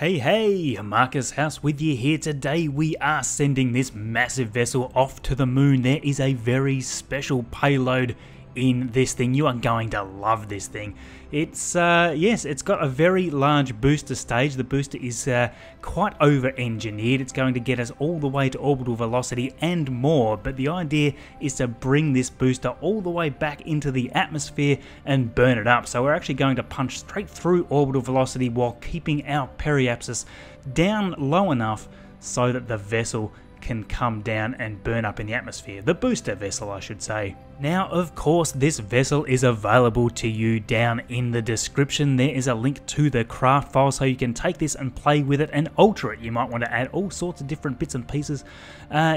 Hey, Marcus House with you here. Today we are sending this massive vessel off to the moon. There is a very special payload in this thing. You are going to love this thing. It's, yes, it's got a very large booster stage. The booster is quite over-engineered. It's going to get us all the way to orbital velocity and more, but the idea is to bring this booster all the way back into the atmosphere and burn it up. So we're actually going to punch straight through orbital velocity while keeping our periapsis down low enough so that the vessel can come down and burn up in the atmosphere. The booster vessel, I should say. Now, of course, this vessel is available to you down in the description. There is a link to the craft file so you can take this and play with it and alter it. You might want to add all sorts of different bits and pieces.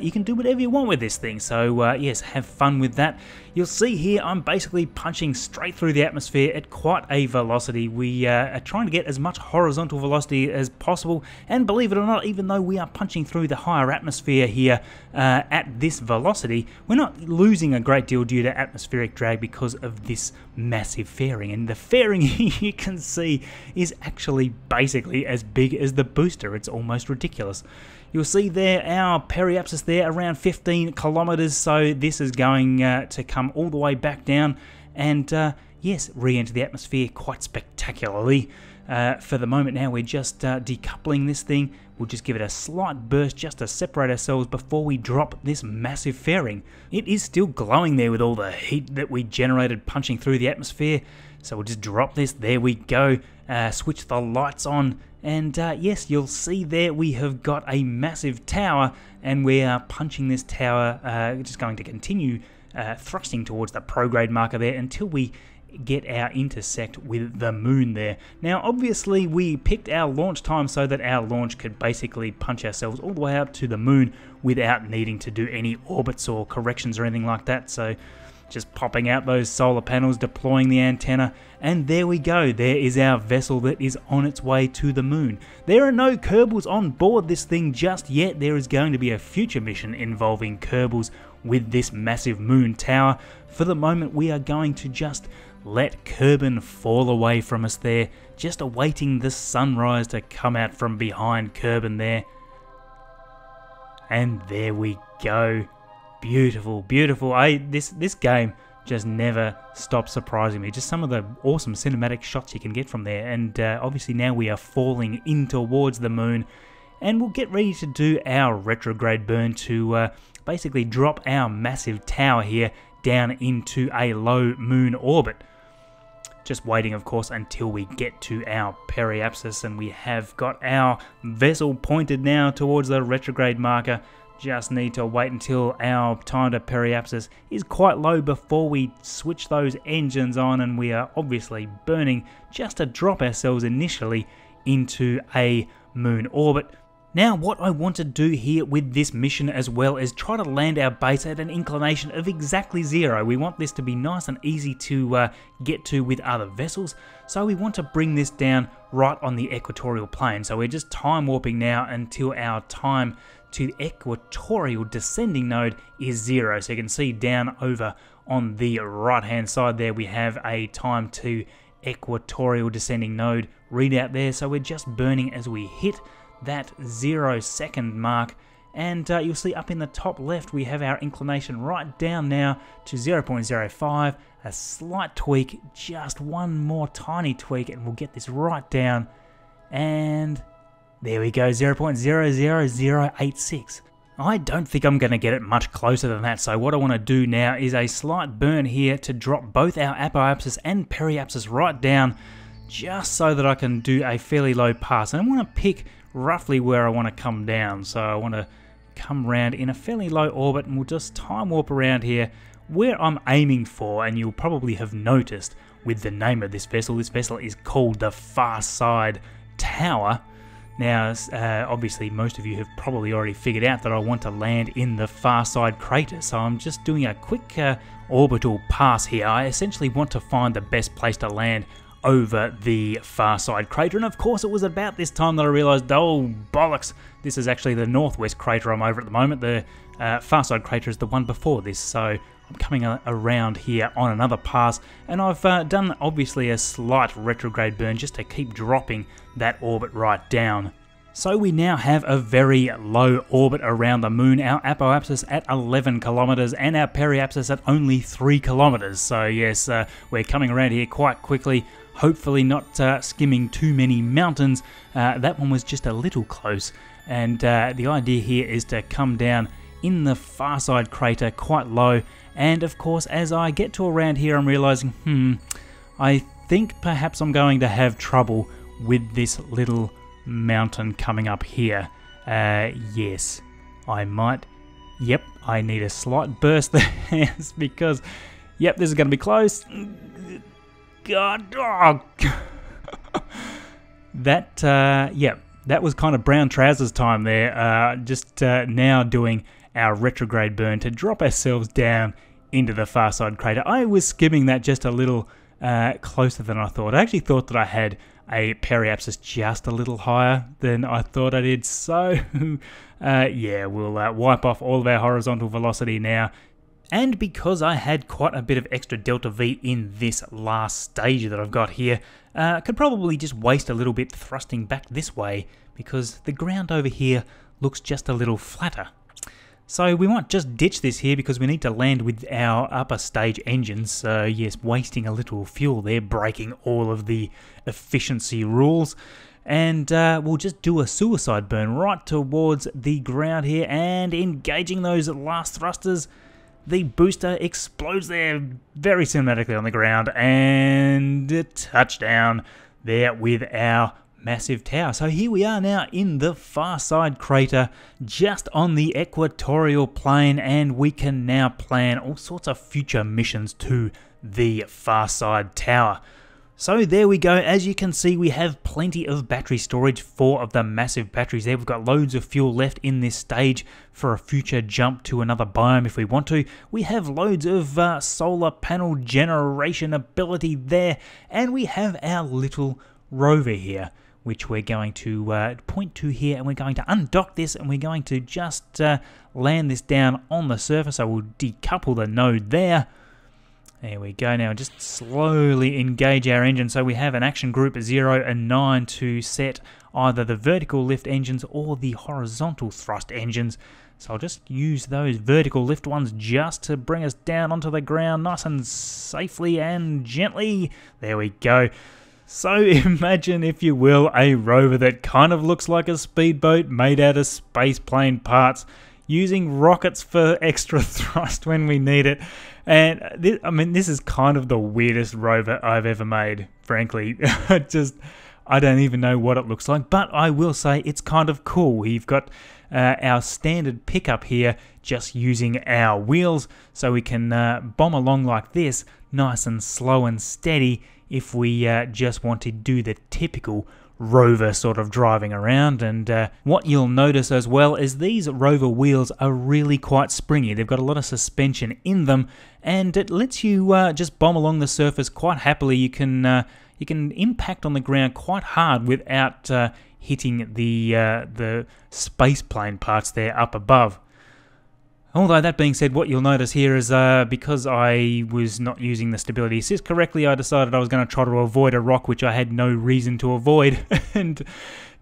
You can do whatever you want with this thing, so yes, have fun with that. You'll see here I'm basically punching straight through the atmosphere at quite a velocity. We are trying to get as much horizontal velocity as possible, and believe it or not, even though we are punching through the higher atmosphere here at this velocity, we're not losing a great deal due to atmospheric drag because of this massive fairing, and the fairing you can see is actually basically as big as the booster. It's almost ridiculous. You'll see there our periapsis there around 15 kilometers, so this is going to come all the way back down and yes, re-enter the atmosphere quite spectacularly. For the moment now, we're just decoupling this thing. We'll just give it a slight burst just to separate ourselves before we drop this massive fairing. It is still glowing there with all the heat that we generated punching through the atmosphere. So we'll just drop this. There we go. Switch the lights on. And yes, you'll see there we have got a massive tower, and we are punching this tower. Just going to continue thrusting towards the prograde marker there until we get our intersect with the moon there. Now obviously we picked our launch time so that our launch could basically punch ourselves all the way up to the moon without needing to do any orbits or corrections or anything like that. So just popping out those solar panels, deploying the antenna, and there we go. There is our vessel that is on its way to the moon. There are no Kerbals on board this thing just yet. There is going to be a future mission involving Kerbals with this massive moon tower. For the moment we are going to just let Kerbin fall away from us there, just awaiting the sunrise to come out from behind Kerbin there. And there we go. Beautiful, beautiful. This game just never stops surprising me. Just some of the awesome cinematic shots you can get from there. And obviously now we are falling in towards the moon, and we'll get ready to do our retrograde burn to basically drop our massive tower here down into a low moon orbit. Just waiting, of course, until we get to our periapsis, and we have got our vessel pointed now towards the retrograde marker. Just need to wait until our time to periapsis is quite low before we switch those engines on, and we are obviously burning just to drop ourselves initially into a moon orbit. Now what I want to do here with this mission as well is try to land our base at an inclination of exactly zero. We want this to be nice and easy to get to with other vessels, so we want to bring this down right on the equatorial plane. So we're just time warping now until our time to the equatorial descending node is zero. So you can see down over on the right hand side there we have a time to equatorial descending node readout there. So we're just burning as we hit that 0 second mark, and you'll see up in the top left we have our inclination right down now to 0.05, a slight tweak, just one more tiny tweak, and we'll get this right down, and there we go, 0.00086. I don't think I'm going to get it much closer than that, so what I want to do now is a slight burn here to drop both our apoapsis and periapsis right down, just so that I can do a fairly low pass, and I want to pick roughly where I want to come down. So I want to come round in a fairly low orbit, and we'll just time warp around here where I'm aiming for. And you'll probably have noticed with the name of this vessel, is called the Far Side Tower. Now obviously most of you have probably already figured out that I want to land in the Far Side Crater, so I'm just doing a quick orbital pass here. I essentially want to find the best place to land over the Far Side Crater, and of course it was about this time that I realized, oh bollocks, this is actually the northwest crater I'm over at the moment. The Far Side Crater is the one before this, so I'm coming around here on another pass, and I've done obviously a slight retrograde burn just to keep dropping that orbit right down. So we now have a very low orbit around the moon, our apoapsis at 11 kilometers and our periapsis at only 3 kilometers. So yes, we're coming around here quite quickly, hopefully not skimming too many mountains. That one was just a little close, and the idea here is to come down in the Far Side Crater quite low, and of course as I get to around here I'm realizing, I think perhaps I'm going to have trouble with this little mountain coming up here. Yes, I might. Yep, I need a slight burst there because, yep, this is going to be close. God, oh. That, yep, that was kind of brown trousers time there. Just now doing our retrograde burn to drop ourselves down into the Far Side Crater. I was skimming that just a little closer than I thought. I actually thought that I had a periapsis just a little higher than I thought I did. So yeah, we'll wipe off all of our horizontal velocity now. And because I had quite a bit of extra delta V in this last stage that I've got here, I could probably just waste a little bit thrusting back this way because the ground over here looks just a little flatter. So we might just ditch this here because we need to land with our upper stage engines. So yes, wasting a little fuel there, breaking all of the efficiency rules. And we'll just do a suicide burn right towards the ground here and engaging those last thrusters. The booster explodes there very cinematically on the ground and a touchdown there with our massive tower. So here we are now in the Far Side Crater, just on the equatorial plane, and we can now plan all sorts of future missions to the Far Side Tower. So there we go. As you can see, we have plenty of battery storage, 4 of the massive batteries there. We've got loads of fuel left in this stage for a future jump to another biome if we want to. We have loads of solar panel generation ability there, and we have our little rover here, which we're going to point to here, and we're going to undock this, and we're going to just land this down on the surface. I will decouple the node there. There we go. Now just slowly engage our engine. So we have an action group 0 and 9 to set either the vertical lift engines or the horizontal thrust engines. So I'll just use those vertical lift ones just to bring us down onto the ground nice and safely and gently. There we go. So imagine, if you will, a rover that kind of looks like a speedboat made out of space plane parts, using rockets for extra thrust when we need it. And this, I mean, this is kind of the weirdest rover I've ever made, frankly. Just, I don't even know what it looks like, but I will say it's kind of cool. We've got our standard pickup here, just using our wheels, so we can bomb along like this, nice and slow and steady, if we just want to do the typical rover sort of driving around. And what you'll notice as well is these rover wheels are really quite springy. They've got a lot of suspension in them, and it lets you just bomb along the surface quite happily. You can impact on the ground quite hard without hitting the space plane parts there up above. Although that being said, what you'll notice here is because I was not using the stability assist correctly, I decided I was going to try to avoid a rock, which I had no reason to avoid, and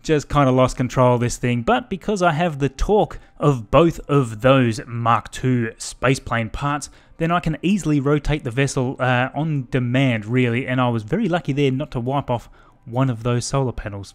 just kind of lost control of this thing. But because I have the torque of both of those Mark II spaceplane parts, then I can easily rotate the vessel on demand, really, and I was very lucky there not to wipe off one of those solar panels.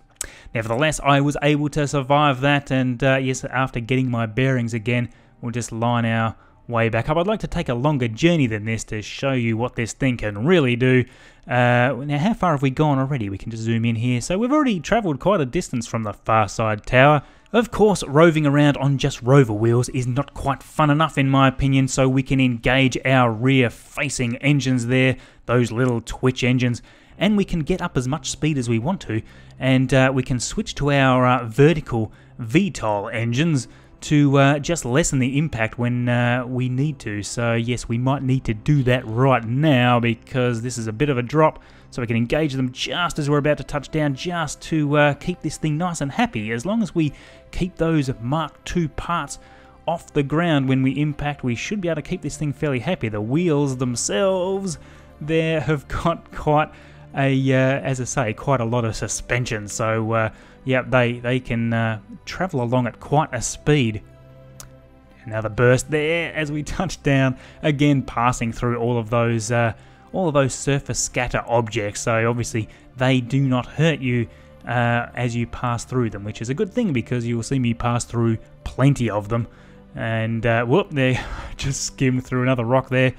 Nevertheless, I was able to survive that, and yes, after getting my bearings again, we'll just line our way back up. I'd like to take a longer journey than this to show you what this thing can really do. Now, how far have we gone already? We can just zoom in here. So we've already travelled quite a distance from the Far Side Tower. Of course, roving around on just rover wheels is not quite fun enough, in my opinion, so we can engage our rear-facing engines there, those little twitch engines, and we can get up as much speed as we want to, and we can switch to our vertical VTOL engines to just lessen the impact when we need to. So yes, we might need to do that right now because this is a bit of a drop, so we can engage them just as we're about to touch down, just to keep this thing nice and happy. As long as we keep those Mark II parts off the ground when we impact, we should be able to keep this thing fairly happy. The wheels themselves there have got quite as I say, quite a lot of suspension. So yeah, they can travel along at quite a speed. Another burst there as we touch down again, passing through all of those surface scatter objects. So obviously they do not hurt you as you pass through them, which is a good thing because you will see me pass through plenty of them. And whoop, there, just skimmed through another rock there.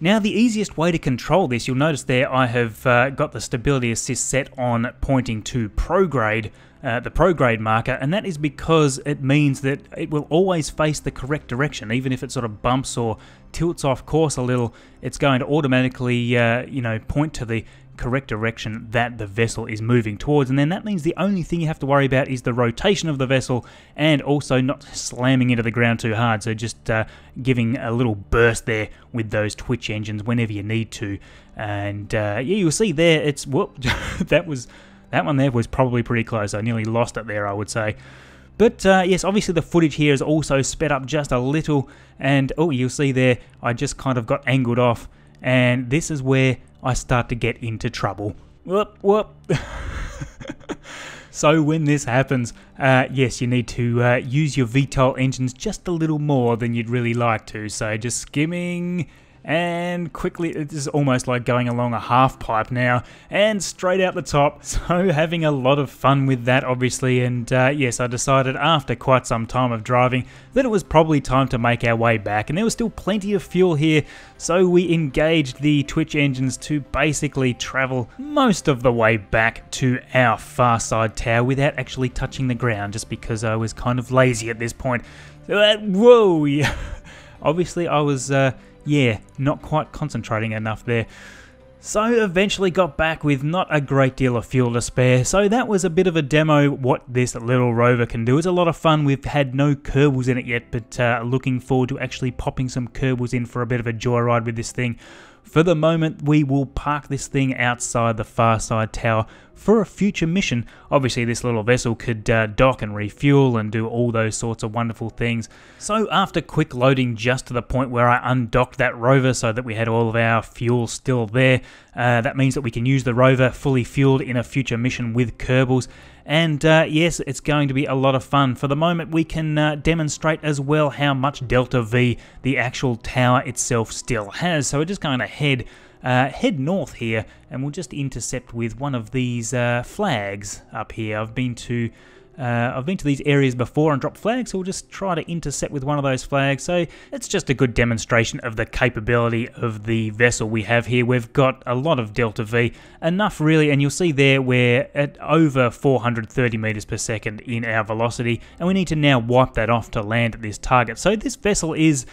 Now the easiest way to control this, you'll notice there I have got the stability assist set on pointing to prograde, the prograde marker, and that is because it means that it will always face the correct direction. Even if it sort of bumps or tilts off course a little, it's going to automatically you know, point to the correct direction that the vessel is moving towards, and then that means the only thing you have to worry about is the rotation of the vessel and also not slamming into the ground too hard. So just giving a little burst there with those twitch engines whenever you need to. And yeah, you'll see there it's whoop that one there was probably pretty close. I nearly lost it there, I would say. But yes, obviously the footage here is also sped up just a little, and oh, you'll see there I just kind of got angled off, and this is where I start to get into trouble. Whoop, whoop. So when this happens, yes, you need to use your VTOL engines just a little more than you'd really like to. So just skimming and quickly, it is almost like going along a half pipe now, and straight out the top. So having a lot of fun with that, obviously. And yes, I decided after quite some time of driving that it was probably time to make our way back, and there was still plenty of fuel here, so we engaged the twitch engines to basically travel most of the way back to our Far Side Tower without actually touching the ground, just because I was kind of lazy at this point. So that, whoa, yeah. Obviously I was yeah, not quite concentrating enough there. So eventually got back with not a great deal of fuel to spare, so that was a bit of a demo what this little rover can do. It's a lot of fun. We've had no Kerbals in it yet, but looking forward to actually popping some Kerbals in for a bit of a joyride with this thing. For the moment, we will park this thing outside the Far Side Tower for a future mission. Obviously, this little vessel could dock and refuel and do all those sorts of wonderful things. So after quick loading just to the point where I undocked that rover so that we had all of our fuel still there, that means that we can use the rover fully fueled in a future mission with Kerbals. And yes, it's going to be a lot of fun. For the moment, we can demonstrate as well how much Delta V the actual tower itself still has. So we're just going to head north here, and we'll just intercept with one of these flags up here. I've been to these areas before and dropped flags, so we'll just try to intercept with one of those flags. So it's just a good demonstration of the capability of the vessel we have here. We've got a lot of Delta V, enough really, and you'll see there we're at over 430 meters per second in our velocity, and we need to now wipe that off to land at this target. So this vessel is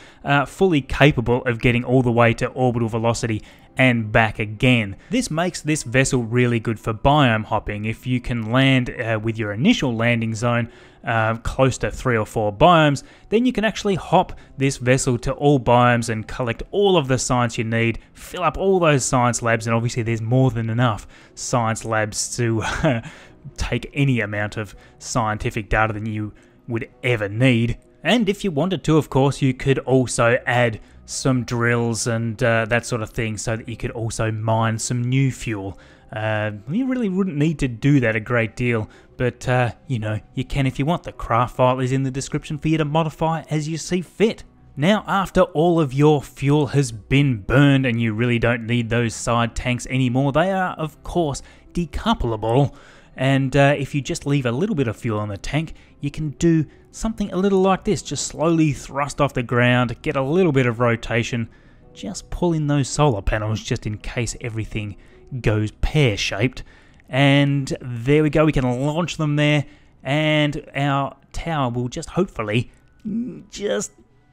fully capable of getting all the way to orbital velocity and back again. This makes this vessel really good for biome hopping. If you can land with your initial landing zone close to 3 or 4 biomes, then you can actually hop this vessel to all biomes and collect all of the science you need, fill up all those science labs, and obviously there's more than enough science labs to take any amount of scientific data than you would ever need. And if you wanted to, of course, you could also add some drills and that sort of thing so that you could also mine some new fuel. You really wouldn't need to do that a great deal, but you know, you can if you want. The craft file is in the description for you to modify as you see fit. Now after all of your fuel has been burned and you really don't need those side tanks anymore, they are of course decoupleable. And if you just leave a little bit of fuel in the tank, you can do something a little like this. Just slowly thrust off the ground, get a little bit of rotation, just pull in those solar panels just in case everything goes pear-shaped. And there we go, we can launch them there, and our tower will just hopefully just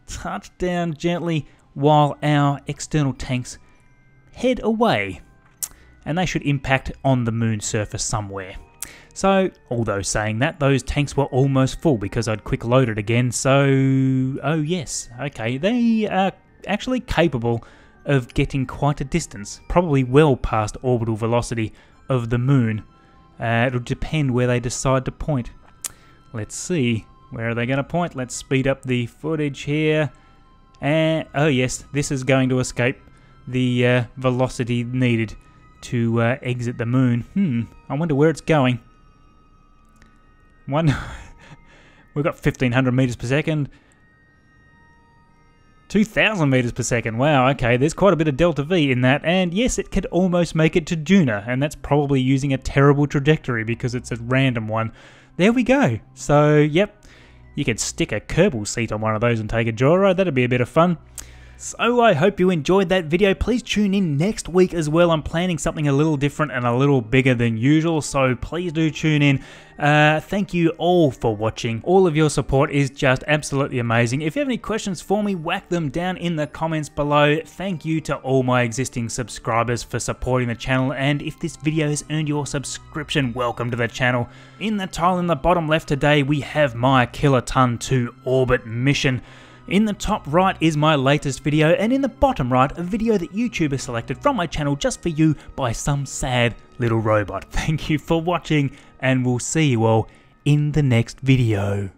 touch down gently while our external tanks head away. And they should impact on the moon's surface somewhere. So, although saying that, those tanks were almost full because I'd quick loaded again, so... oh yes, okay, they are actually capable of getting quite a distance, probably well past orbital velocity of the moon. It'll depend where they decide to point. Let's see, where are they going to point? Let's speed up the footage here. And oh yes, this is going to escape the velocity needed to exit the moon. I wonder where it's going. We've got 1,500 meters per second. 2,000 meters per second. Wow, okay, there's quite a bit of delta V in that. And yes, it could almost make it to Duna, and that's probably using a terrible trajectory because it's a random one. There we go. So, yep, you could stick a Kerbal seat on one of those and take a joyride. That'd be a bit of fun. So I hope you enjoyed that video. Please tune in next week as well. I'm planning something a little different and a little bigger than usual, so please do tune in. Thank you all for watching. All of your support is just absolutely amazing. If you have any questions for me, whack them down in the comments below. Thank you to all my existing subscribers for supporting the channel, and if this video has earned your subscription, welcome to the channel. In the tile in the bottom left today, we have my kiloton to orbit mission. In the top right is my latest video, and in the bottom right, a video that YouTube has selected from my channel just for you by some sad little robot. Thank you for watching, and we'll see you all in the next video.